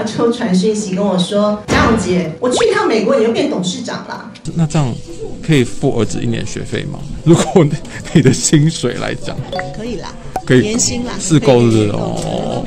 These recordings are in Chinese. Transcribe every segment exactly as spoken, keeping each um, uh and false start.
他就传讯息跟我说：“家长姐，我去一趟美国，你就变董事长啦。”那这样可以付儿子一年学费吗？如果你的薪水来讲，可以啦，可以年薪啦，是够的哦。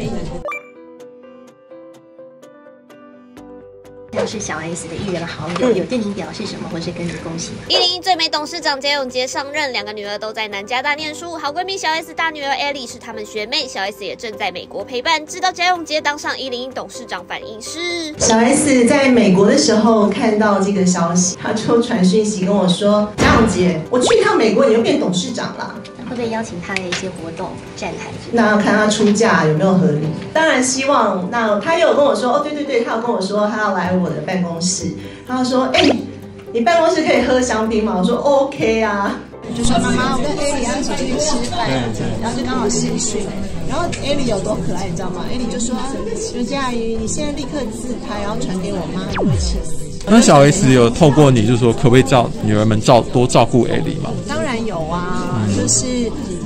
我是小 S 的艺人好友，有对您表示什么，或是跟您恭喜？一零一最美董事长贾永杰上任，两个女儿都在南加大念书。好闺蜜小 S 大女儿 Ellie 是她们学妹，小 S 也正在美国陪伴。直到贾永杰当上一零一董事长，反应是小 S 在美国的时候看到这个消息，她就传讯息跟我说：“贾永杰，我去一趟美国，你就变董事长啦。”会不会邀请他的一些活动站台？那要看他出价有没有合理。当然希望。那他也有跟我说，哦，对对对，他有跟我说他要来我的办公室。他说，哎、欸，你办公室可以喝香槟吗？我说 OK 啊。就说妈妈，我跟 Ellie 要一起去吃饭，然后就刚好试训。然后 Ellie 有多可爱，你知道吗 ？Ellie 就说，刘佳宇，你现在立刻自拍，然后传给我妈，我会气死。那小 S 有透过你，就说可不可以照女儿们照多照顾 Ellie 吗？当然有啊。就是，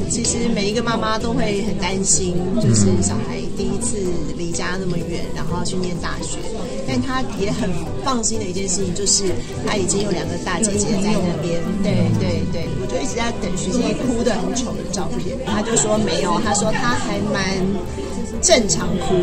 其实每一个妈妈都会很担心，就是小孩第一次离家那么远，然后去念大学。但她也很放心的一件事情，就是她已经有两个大姐姐在那边。对对对，我就一直在等徐静怡哭得很丑的照片，她就说没有，她说她还蛮正常哭。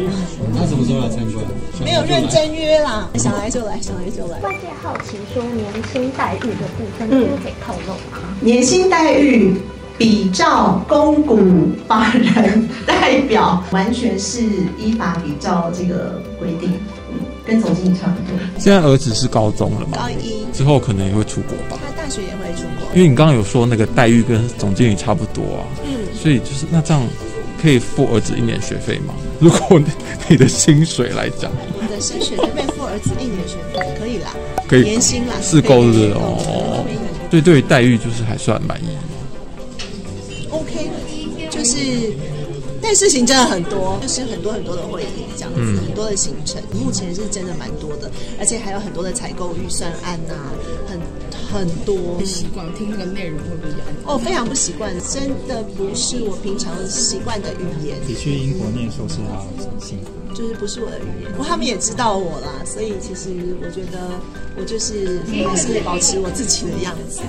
她什么时候来参观？没有认真约啦，想来就来，想来就来。外界好奇说年薪待遇的部分，嗯，可以透露吗？年薪待遇。比照公股法人代表，完全是依法比照这个规定，嗯，跟总经理差不多。现在儿子是高中了嘛？高一之后可能也会出国吧？他大学也会出国。因为你刚刚有说那个待遇跟总经理差不多啊，嗯，所以就是那这样可以付儿子一年学费吗？如果你的薪水来讲，你的薪水就被付儿子一年学费，可以啦，可以年薪啦，是够的哦。对对，待遇就是还算满意。OK， 就是，但事情真的很多，就是很多很多的会议这样子，嗯、很多的行程，目前是真的蛮多的，而且还有很多的采购预算案啊，很很多。不习惯听那个内容会不一样？哦，非常不习惯，真的不是我平常习惯的语言。你去英国念书是好辛苦。就是不是我的语言，不过他们也知道我啦，所以其实我觉得我就是还是保持我自己的样子。